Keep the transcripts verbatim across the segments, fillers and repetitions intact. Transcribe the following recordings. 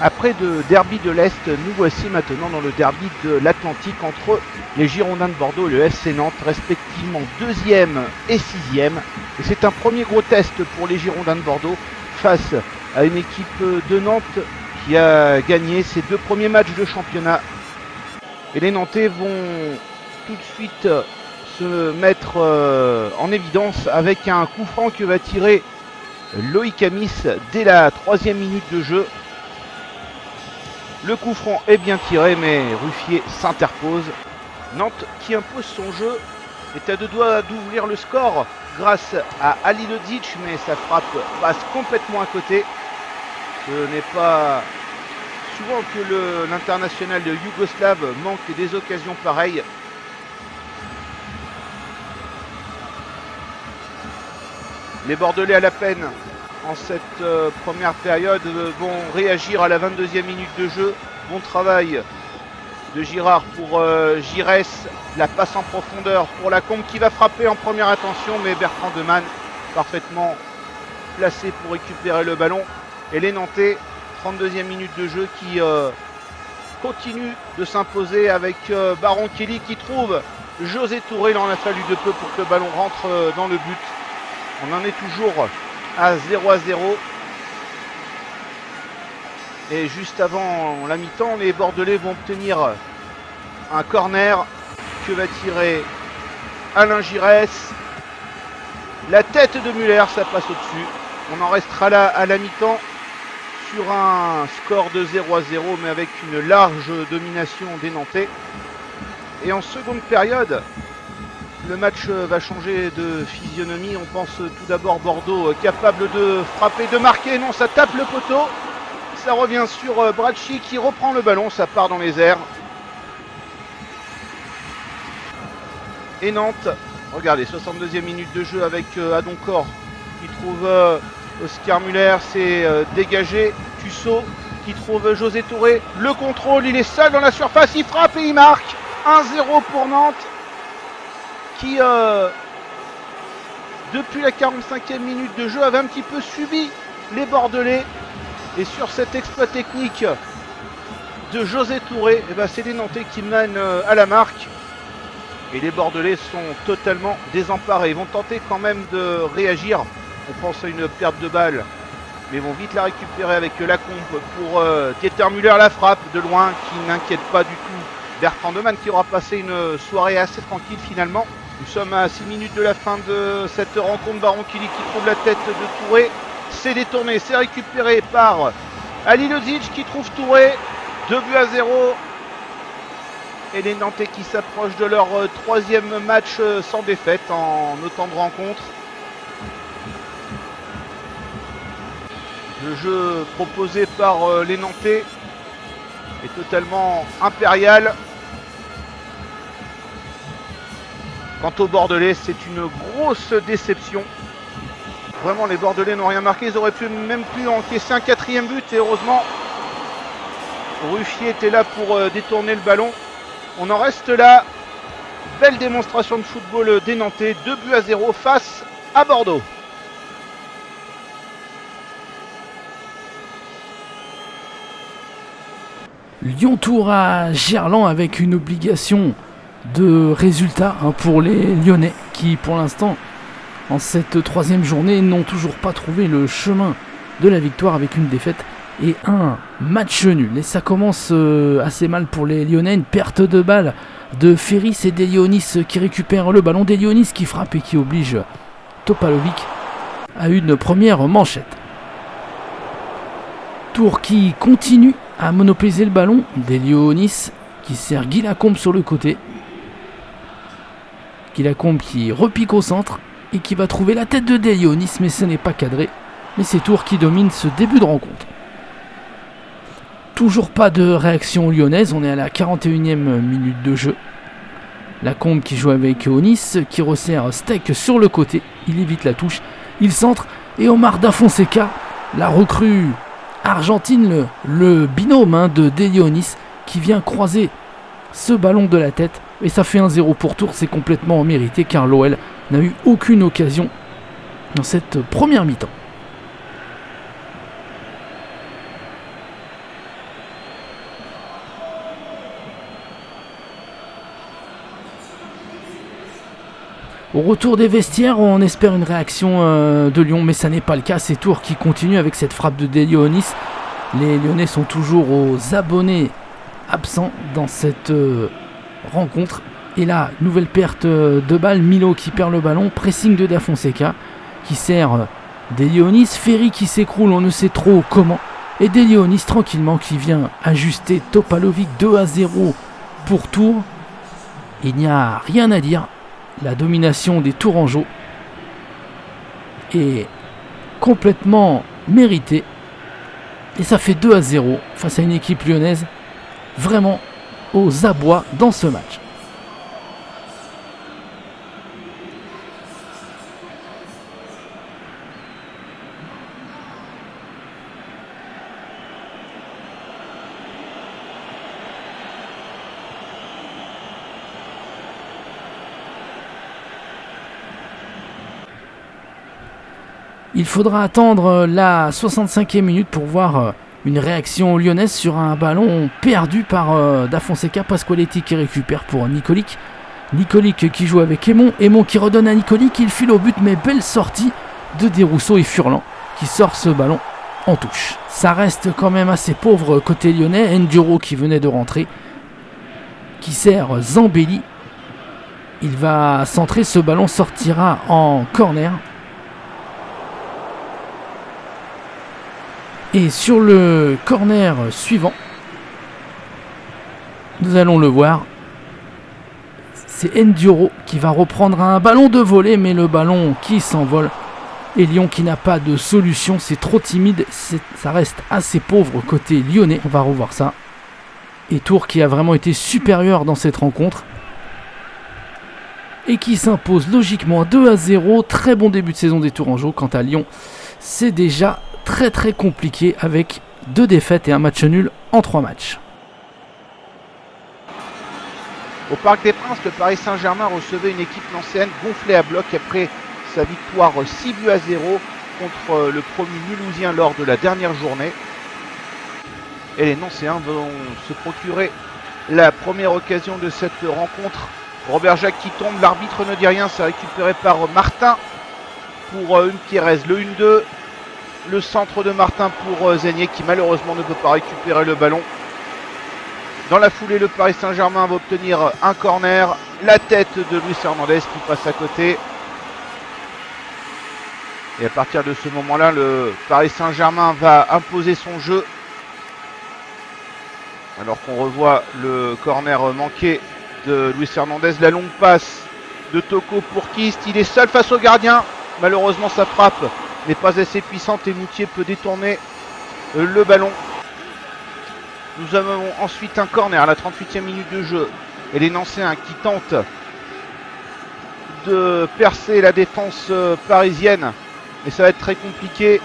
Après le derby de l'Est, nous voici maintenant dans le derby de l'Atlantique entre les Girondins de Bordeaux et le F C Nantes, respectivement deuxième et sixième. Et c'est un premier gros test pour les Girondins de Bordeaux face à une équipe de Nantes qui a gagné ses deux premiers matchs de championnat. Et les Nantais vont tout de suite se mettre en évidence avec un coup franc que va tirer Loïc Amis dès la troisième minute de jeu. Le coup franc est bien tiré, mais Ruffier s'interpose. Nantes, qui impose son jeu, est à deux doigts d'ouvrir le score grâce à Ali Halilhodžić, mais sa frappe passe complètement à côté. Ce n'est pas souvent que l'international de Yougoslave manque des occasions pareilles. Les Bordelais à la peine en cette euh, première période euh, vont réagir à la vingt-deuxième minute de jeu. Bon travail de Girard pour euh, Giresse. La passe en profondeur pour la Combe qui va frapper en première intention, mais Bertrand Demanes parfaitement placé pour récupérer le ballon. Et les Nantais, trente-deuxième minute de jeu, qui euh, continue de s'imposer avec euh, Baronchelli qui trouve José Touré. Il en a fallu de peu pour que le ballon rentre euh, dans le but. On en est toujours à zéro à zéro. Et juste avant la mi-temps, les Bordelais vont obtenir un corner que va tirer Alain Giresse. La tête de Müller, ça passe au-dessus. On en restera là à la mi-temps sur un score de zéro à zéro, mais avec une large domination des Nantais. Et en seconde période, le match va changer de physionomie. On pense tout d'abord Bordeaux capable de frapper, de marquer. Non, ça tape le poteau. Ça revient sur Bracci qui reprend le ballon. Ça part dans les airs. Et Nantes, regardez, soixante-deuxième minute de jeu avec Adoncor qui trouve Oscar Müller. C'est dégagé. Tussaud qui trouve José Touré. Le contrôle, il est seul dans la surface. Il frappe et il marque. un zéro pour Nantes, qui euh, depuis la quarante-cinquième minute de jeu avait un petit peu subi les Bordelais, et sur cet exploit technique de José Touré, eh ben, c'est les Nantais qui mènent euh, à la marque, et les Bordelais sont totalement désemparés. Ils vont tenter quand même de réagir. On pense à une perte de balle, mais vont vite la récupérer avec la compe pour euh, Dieter Müller. La frappe de loin qui n'inquiète pas du tout Bertrand Demanes, qui aura passé une soirée assez tranquille finalement. Nous sommes à six minutes de la fin de cette rencontre. Baronchelli qui trouve la tête de Touré. C'est détourné, c'est récupéré par Halilhodžić qui trouve Touré. deux buts à zéro. Et les Nantais qui s'approchent de leur troisième match sans défaite en autant de rencontres. Le jeu proposé par les Nantais est totalement impérial. Quant aux Bordelais, c'est une grosse déception. Vraiment, les Bordelais n'ont rien marqué. Ils auraient pu, même pu encaisser un quatrième but. Et heureusement, Ruffier était là pour euh, détourner le ballon. On en reste là. Belle démonstration de football des Nantais. deux buts à zéro face à Bordeaux. Lyon tour à Gerland avec une obligation de résultat pour les Lyonnais qui, pour l'instant, en cette troisième journée, n'ont toujours pas trouvé le chemin de la victoire avec une défaite et un match nul. Et ça commence assez mal pour les Lyonnais. Une perte de balle de Ferry, c'est Delio Onnis qui récupère le ballon. Delio Onnis qui frappe et qui oblige Topalovic à une première manchette. Tour qui continue à monopoliser le ballon. Delio Onnis qui sert Guy Lacombe sur le côté. Guy Lacombe qui repique au centre et qui va trouver la tête de Delio Onnis, mais ce n'est pas cadré. Mais c'est Tour qui domine ce début de rencontre. Toujours pas de réaction lyonnaise. On est à la quarante et unième minute de jeu. Lacombe qui joue avec Onnis, qui resserre Steck sur le côté. Il évite la touche. Il centre et Omar Da Fonseca, la recrue argentine, le, le binôme hein, de Delio Onnis qui vient croiser ce ballon de la tête, et ça fait un zéro pour Tours. C'est complètement mérité car l'O L n'a eu aucune occasion dans cette première mi-temps. Au retour des vestiaires, on espère une réaction euh, de Lyon, mais ça n'est pas le cas. C'est Tour qui continue avec cette frappe de Delio Onnis. Les Lyonnais sont toujours aux abonnés absents dans cette euh, rencontre. Et là, nouvelle perte euh, de balle. Milo qui perd le ballon. Pressing de Da Fonseca qui sert euh, Delio Onnis. Ferry qui s'écroule, on ne sait trop comment. Et Delio Onnis tranquillement qui vient ajuster Topalovic. Deux à zéro pour Tour. Il n'y a rien à dire. La domination des Tourangeaux est complètement méritée. Et ça fait deux à zéro face à une équipe lyonnaise vraiment aux abois dans ce match. Il faudra attendre la soixante-cinquième minute pour voir une réaction lyonnaise sur un ballon perdu par Da Fonseca. Pasqualetti qui récupère pour Nicolique. Nicolique qui joue avec Aymon. Aymon qui redonne à Nicolique. Il file au but, mais belle sortie de Desrousseaux et Furlan qui sort ce ballon en touche. Ça reste quand même assez pauvre côté lyonnais. Enduro qui venait de rentrer, qui sert Zambelli. Il va centrer. Ce ballon sortira en corner. Et sur le corner suivant, nous allons le voir, c'est Enduro qui va reprendre un ballon de volée, mais le ballon qui s'envole. Et Lyon qui n'a pas de solution, c'est trop timide, ça reste assez pauvre côté lyonnais. On va revoir ça. Et Tours qui a vraiment été supérieur dans cette rencontre. Et qui s'impose logiquement deux à zéro. Très bon début de saison des Tourangeaux. Quant à Lyon, c'est déjà très très compliqué avec deux défaites et un match nul en trois matchs. Au Parc des Princes, le Paris Saint-Germain recevait une équipe nancéenne gonflée à bloc après sa victoire six buts à zéro contre le promu mulhousien lors de la dernière journée. Et les Nancéens vont se procurer la première occasion de cette rencontre. Robert-Jacques qui tombe, l'arbitre ne dit rien, c'est récupéré par Martin pour Umpiérrez, le un deux. Le centre de Martin pour Zénier qui malheureusement ne peut pas récupérer le ballon. Dans la foulée, le Paris Saint-Germain va obtenir un corner. La tête de Luis Hernandez qui passe à côté. Et à partir de ce moment-là, le Paris Saint-Germain va imposer son jeu. Alors qu'on revoit le corner manqué de Luis Hernandez. La longue passe de Toko pour Kist. Il est seul face au gardien. Malheureusement, sa frappe n'est pas assez puissante et Moutier peut détourner le ballon. Nous avons ensuite un corner à la trente-huitième minute de jeu. Et les Nancéens qui tentent de percer la défense parisienne. Mais ça va être très compliqué.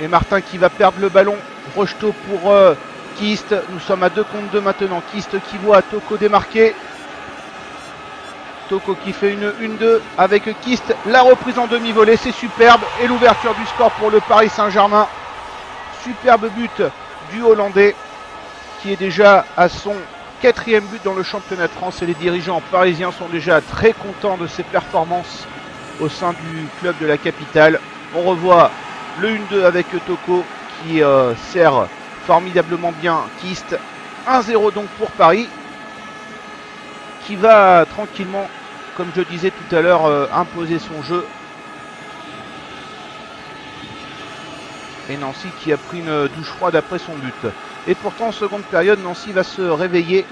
Et Martin qui va perdre le ballon. Rejeteau pour euh, Kist. Nous sommes à deux contre deux maintenant. Kist qui voit Toko démarquer. Toko qui fait une un deux avec Kist. La reprise en demi-volée, c'est superbe. Et l'ouverture du score pour le Paris Saint-Germain. Superbe but du Hollandais qui est déjà à son quatrième but dans le championnat de France. Et les dirigeants parisiens sont déjà très contents de ses performances au sein du club de la capitale. On revoit le un deux avec Toko qui euh, sert formidablement bien Kist. un zéro donc pour Paris qui va tranquillement, comme je disais tout à l'heure, euh, imposer son jeu. Et Nancy qui a pris une douche froide après son but. Et pourtant en seconde période, Nancy va se réveiller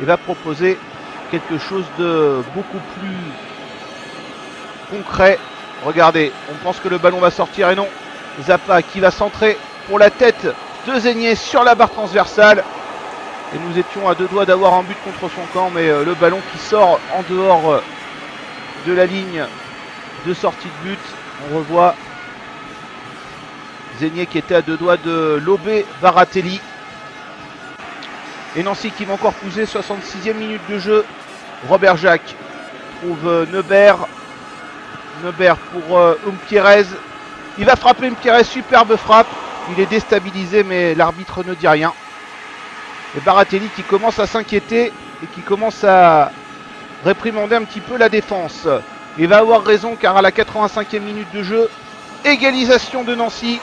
et va proposer quelque chose de beaucoup plus concret. Regardez, on pense que le ballon va sortir et non. Zappa qui va centrer pour la tête de Zénier sur la barre transversale. Et nous étions à deux doigts d'avoir un but contre son camp, mais le ballon qui sort en dehors de la ligne de sortie de but. On revoit Zénier qui était à deux doigts de lober Baratelli. Et Nancy qui va encore pousser, soixante-sixième minute de jeu. Robert-Jacques trouve Neubert. Neubert pour Umpiérrez. Il va frapper Umpiérrez, superbe frappe. Il est déstabilisé, mais l'arbitre ne dit rien. Et Baratelli qui commence à s'inquiéter et qui commence à réprimander un petit peu la défense. Il va avoir raison car à la quatre-vingt-cinquième minute de jeu, égalisation de Nancy.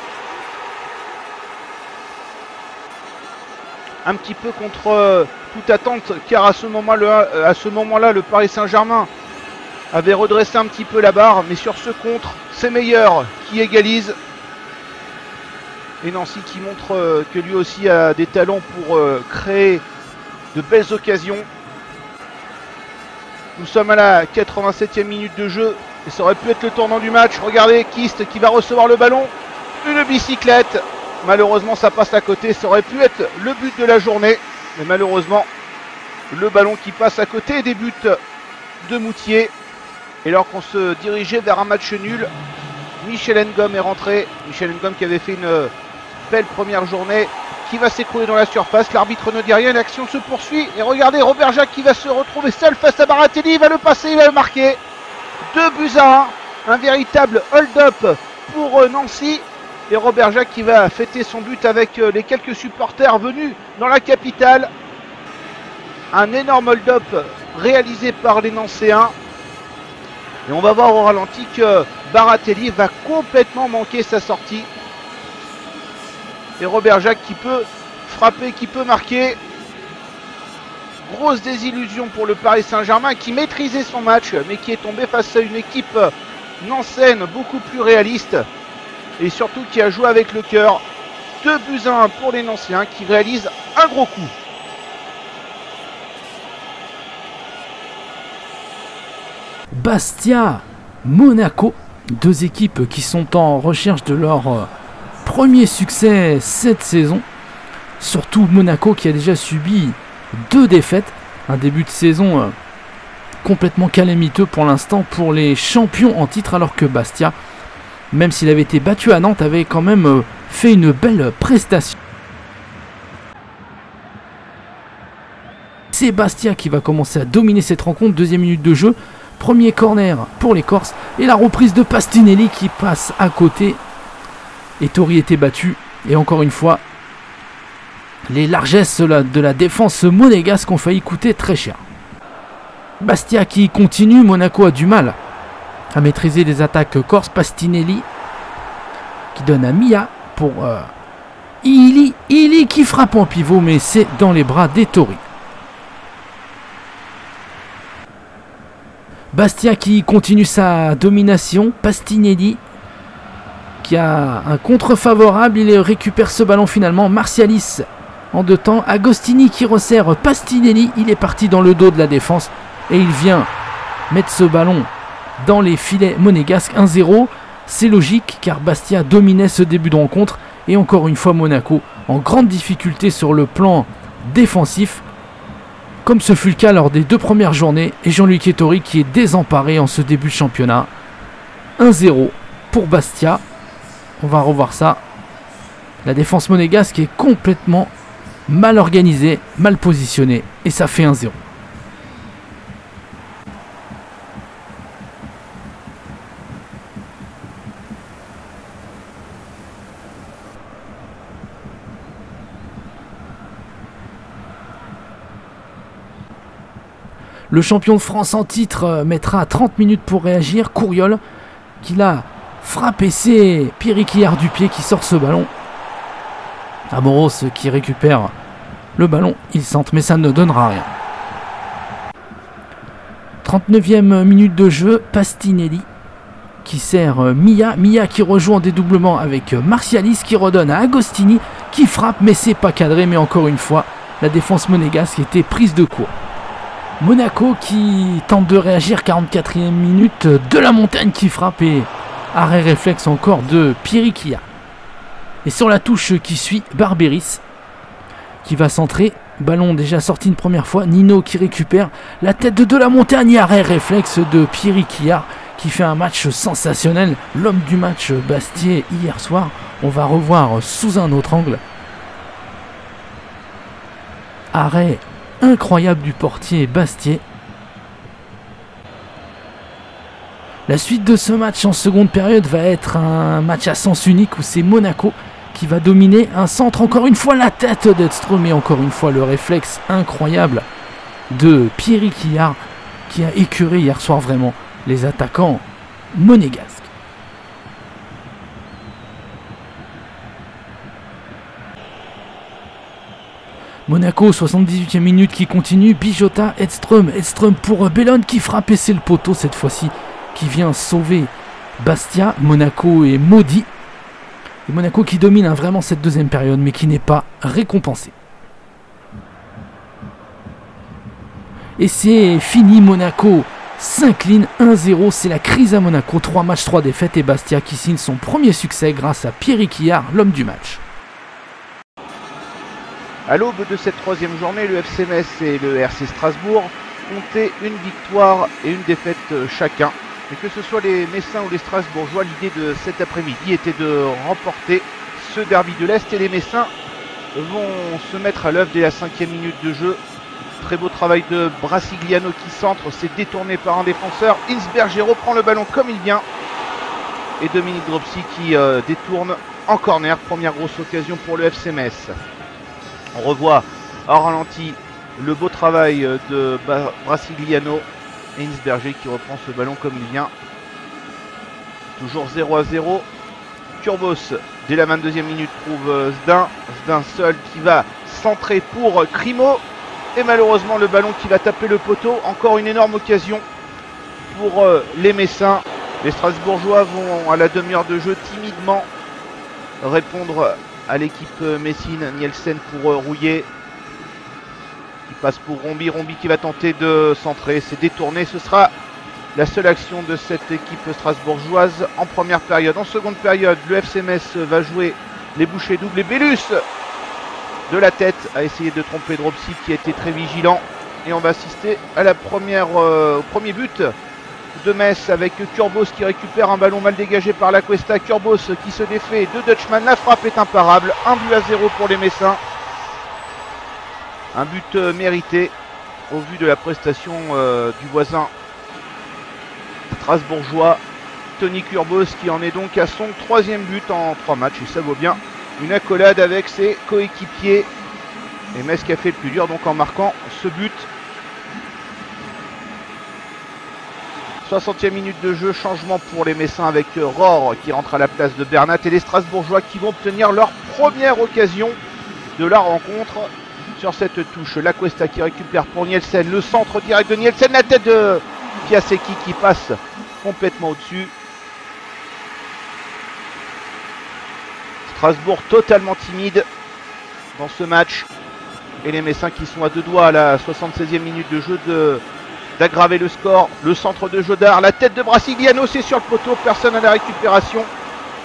Un petit peu contre euh, toute attente car à ce moment-là, euh, à ce moment-là, le Paris Saint-Germain avait redressé un petit peu la barre. Mais sur ce contre, c'est Meilleur qui égalise. Et Nancy qui montre euh, que lui aussi a des talents pour euh, créer de belles occasions. Nous sommes à la quatre-vingt-septième minute de jeu. Et ça aurait pu être le tournant du match. Regardez Kist qui va recevoir le ballon. Une bicyclette. Malheureusement ça passe à côté. Ça aurait pu être le but de la journée. Mais malheureusement le ballon qui passe à côté des buts de Moutier. Et alors qu'on se dirigeait vers un match nul, Michel Engom est rentré. Michel Engom qui avait fait une belle première journée, qui va s'écrouler dans la surface. L'arbitre ne dit rien, l'action se poursuit. Et regardez Robert-Jacques qui va se retrouver seul face à Baratelli. Il va le passer, il va le marquer. deux buts à un. Un véritable hold-up pour Nancy. Et Robert-Jacques qui va fêter son but avec les quelques supporters venus dans la capitale. Un énorme hold-up réalisé par les Nancéens. Et on va voir au ralenti que Baratelli va complètement manquer sa sortie. Et Robert-Jacques qui peut frapper, qui peut marquer. Grosse désillusion pour le Paris Saint-Germain qui maîtrisait son match mais qui est tombé face à une équipe nancéenne beaucoup plus réaliste. Et surtout qui a joué avec le cœur. deux buts à un pour les Nancéens qui réalisent un gros coup. Bastia, Monaco, deux équipes qui sont en recherche de leur premier succès cette saison. Surtout Monaco qui a déjà subi deux défaites. Un début de saison complètement calamiteux pour l'instant pour les champions en titre, alors que Bastia, même s'il avait été battu à Nantes, avait quand même fait une belle prestation. C'est Bastia qui va commencer à dominer cette rencontre. Deuxième minute de jeu. Premier corner pour les Corses et la reprise de Pastinelli qui passe à côté. Et Tori était battu. Et encore une fois, les largesses de la défense monégasque ont failli coûter très cher. Bastia qui continue. Monaco a du mal à maîtriser les attaques corses. Pastinelli qui donne à Mia pour euh, Ili. Ili qui frappe en pivot, mais c'est dans les bras des Tori. Bastia qui continue sa domination. Pastinelli qui a un contre favorable. Il récupère ce ballon finalement. Martialis en deux temps. Agostini qui resserre Pastinelli. Il est parti dans le dos de la défense. Et il vient mettre ce ballon dans les filets monégasques. un zéro. C'est logique car Bastia dominait ce début de rencontre. Et encore une fois Monaco en grande difficulté sur le plan défensif, comme ce fut le cas lors des deux premières journées. Et Jean-Luc Ettori qui est désemparé en ce début de championnat. un zéro pour Bastia. On va revoir ça. La défense monégasque est complètement mal organisée, mal positionnée. Et ça fait un zéro. Le champion de France en titre mettra trente minutes pour réagir. Couriol qui l'a frappé, c'est Pierrick Hiard du pied qui sort ce ballon. Amoros qui récupère le ballon, il centre mais ça ne donnera rien. trente-neuvième minute de jeu, Pastinelli qui sert Mia. Mia qui rejoue en dédoublement avec Martialis qui redonne à Agostini qui frappe mais c'est pas cadré. Mais encore une fois la défense monégasque était prise de court. Monaco qui tente de réagir. quarante-quatrième minute, de la montagne qui frappe et arrêt réflexe encore de Pierrick Hiard. Et sur la touche qui suit, Barberis qui va centrer. Ballon déjà sorti une première fois. Nino qui récupère la tête de de la montagne. Arrêt réflexe de Pierrick Hiard qui fait un match sensationnel. L'homme du match Bastier hier soir. On va revoir sous un autre angle. Arrêt incroyable du portier Bastier. La suite de ce match en seconde période va être un match à sens unique où c'est Monaco qui va dominer. Un centre, encore une fois la tête d'Edström et encore une fois le réflexe incroyable de Pierrick Hiard qui a écœuré hier soir vraiment les attaquants monégasques. Monaco, soixante-dix-huitième minute qui continue, Bijotta, Edström, Edström pour Bellone qui frappe et c'est le poteau cette fois-ci qui vient sauver Bastia. Monaco est maudit, et Monaco qui domine hein, vraiment cette deuxième période mais qui n'est pas récompensé. Et c'est fini, Monaco s'incline un zéro, c'est la crise à Monaco, trois matchs, trois défaites et Bastia qui signe son premier succès grâce à Pierrick Hiard, l'homme du match. À l'aube de cette troisième journée, le F C Metz et le R C Strasbourg comptaient une victoire et une défaite chacun. Et que ce soit les Messins ou les Strasbourgeois, l'idée de cet après-midi était de remporter ce derby de l'Est. Et les Messins vont se mettre à l'œuvre dès la cinquième minute de jeu. Très beau travail de Brassigliano qui centre, c'est détourné par un défenseur. Insbergero prend le ballon comme il vient. Et Dominique Dropsy qui euh, détourne en corner. Première grosse occasion pour le F C Metz. On revoit en ralenti le beau travail de Brassigliano et Insberger qui reprend ce ballon comme il vient. Toujours zéro à zéro. Kurbos, dès la vingt-deuxième minute, trouve Zdin. Zdin seul qui va centrer pour Crimo. Et malheureusement, le ballon qui va taper le poteau. Encore une énorme occasion pour les Messins. Les Strasbourgeois vont à la demi-heure de jeu timidement répondre à l'équipe Messine, Nielsen pour Rouillet, qui passe pour Rombi, Rombi qui va tenter de centrer, c'est détourné, ce sera la seule action de cette équipe strasbourgeoise en première période. En seconde période, le F C Metz va jouer les bouchées doubles et Bellus de la tête a essayé de tromper Dropsy qui a été très vigilant et on va assister à la première, euh, au premier but de Metz avec Kurbos qui récupère un ballon mal dégagé par la Cuesta. Kurbos qui se défait de Dutchman. La frappe est imparable. un but à zéro pour les Messins. Un but mérité au vu de la prestation euh, du voisin strasbourgeois Tony Kurbos qui en est donc à son troisième but en trois matchs. Et ça vaut bien une accolade avec ses coéquipiers. Et Metz qui a fait le plus dur donc en marquant ce but. soixantième minute de jeu, changement pour les Messins avec Rohr qui rentre à la place de Bernat et les Strasbourgeois qui vont obtenir leur première occasion de la rencontre sur cette touche. La Cuesta qui récupère pour Nielsen, le centre direct de Nielsen, la tête de Piasecki qui passe complètement au-dessus. Strasbourg totalement timide dans ce match et les Messins qui sont à deux doigts à la soixante-seizième minute de jeu de... d'aggraver le score, le centre de Jodard, la tête de Brassigliano, c'est sur le poteau, personne à la récupération.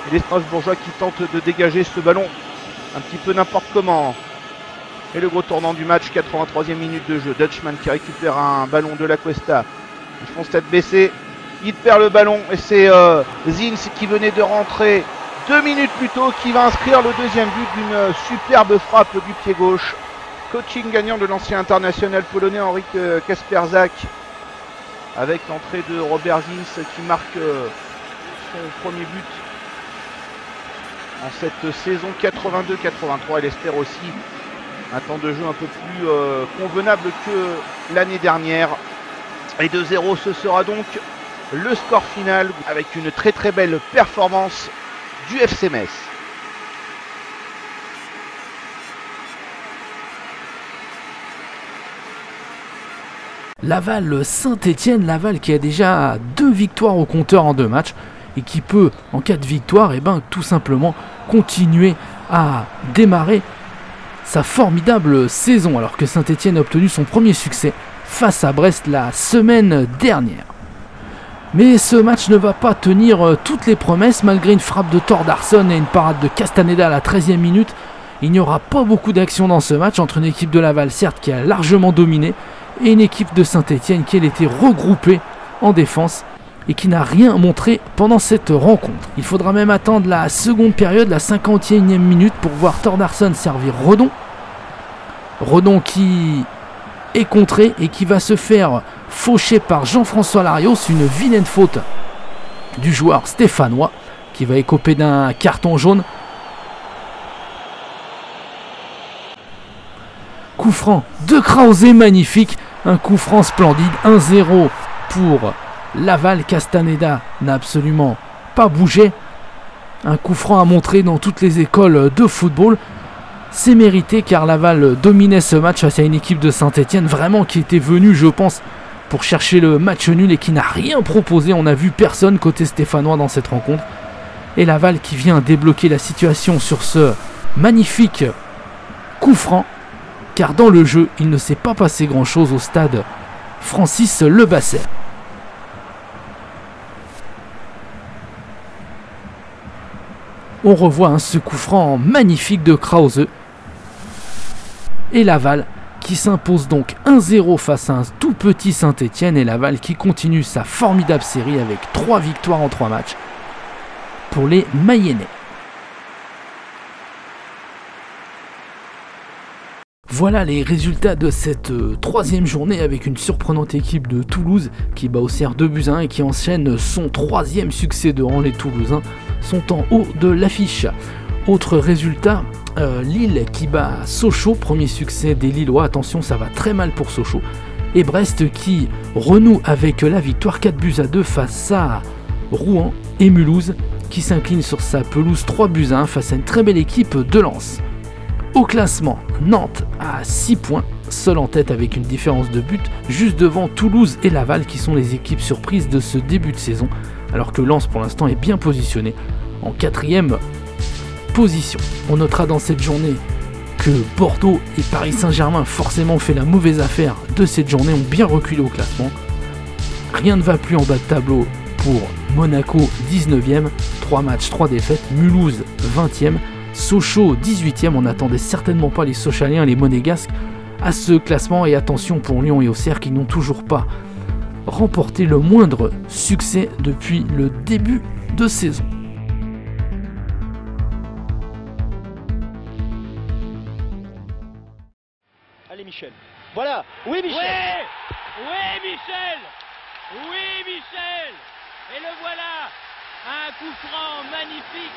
Et les Strasbourgeois qui tentent de dégager ce ballon un petit peu n'importe comment. Et le gros tournant du match, quatre-vingt-troisième minute de jeu, Dutchman qui récupère un ballon de la Cuesta. Ils font tête baissée, il perd le ballon et c'est euh, Zins qui venait de rentrer deux minutes plus tôt qui va inscrire le deuxième but d'une superbe frappe du pied gauche. Coaching gagnant de l'ancien international polonais Henrik Kasperzak. Avec l'entrée de Robert Zins qui marque son premier but en cette saison quatre-vingt-deux quatre-vingt-trois. Elle espère aussi un temps de jeu un peu plus euh, convenable que l'année dernière. Et deux zéro, ce sera donc le score final avec une très très belle performance du F C Metz. Laval Saint-Etienne, Laval qui a déjà deux victoires au compteur en deux matchs et qui peut, en cas de victoire, eh ben, tout simplement continuer à démarrer sa formidable saison alors que Saint-Etienne a obtenu son premier succès face à Brest la semaine dernière. Mais ce match ne va pas tenir toutes les promesses malgré une frappe de Thordarson et une parade de Castaneda à la treizième minute. Il n'y aura pas beaucoup d'action dans ce match entre une équipe de Laval certes qui a largement dominé et une équipe de Saint-Etienne qui elle était regroupée en défense et qui n'a rien montré pendant cette rencontre. Il faudra même attendre la seconde période, la cinquante et unième minute pour voir Thordarson servir Redon. Redon qui est contré et qui va se faire faucher par Jean-François Larios, une vilaine faute du joueur stéphanois qui va écoper d'un carton jaune. Coup franc de Krause, magnifique Un coup franc splendide, un zéro pour Laval. Castaneda n'a absolument pas bougé. Un coup franc à montrer dans toutes les écoles de football. C'est mérité car Laval dominait ce match face à une équipe de Saint-Etienne vraiment qui était venue, je pense, pour chercher le match nul et qui n'a rien proposé. On n'a vu personne côté stéphanois dans cette rencontre. Et Laval qui vient débloquer la situation sur ce magnifique coup franc. Car dans le jeu, il ne s'est pas passé grand-chose au stade Francis Lebasset. On revoit hein, ce coup franc magnifique de Krause. Et Laval qui s'impose donc un zéro face à un tout petit Saint-Etienne. Et Laval qui continue sa formidable série avec trois victoires en trois matchs pour les Mayennais. Voilà les résultats de cette euh, troisième journée avec une surprenante équipe de Toulouse qui bat au C R deux buts à un et qui enchaîne son troisième succès de rang. Les Toulousains sont en haut de l'affiche. Autre résultat, euh, Lille qui bat Sochaux, premier succès des Lillois, attention ça va très mal pour Sochaux. Et Brest qui renoue avec la victoire quatre buts à deux face à Rouen, et Mulhouse qui s'incline sur sa pelouse trois buts à un face à une très belle équipe de Lens. Au classement, Nantes à six points, seul en tête avec une différence de but, juste devant Toulouse et Laval qui sont les équipes surprises de ce début de saison, alors que Lens pour l'instant est bien positionné en quatrième position. On notera dans cette journée que Bordeaux et Paris Saint-Germain, forcément fait la mauvaise affaire de cette journée, ont bien reculé au classement. Rien ne va plus en bas de tableau pour Monaco dix-neuvième, trois matchs, trois défaites, Mulhouse vingtième, Sochaux dix-huitième, on n'attendait certainement pas les Sochaliens, les Monégasques à ce classement. Et attention pour Lyon et Auxerre qui n'ont toujours pas remporté le moindre succès depuis le début de saison. Allez Michel, voilà, oui Michel, oui, oui Michel, oui Michel, et le voilà, un coup franc magnifique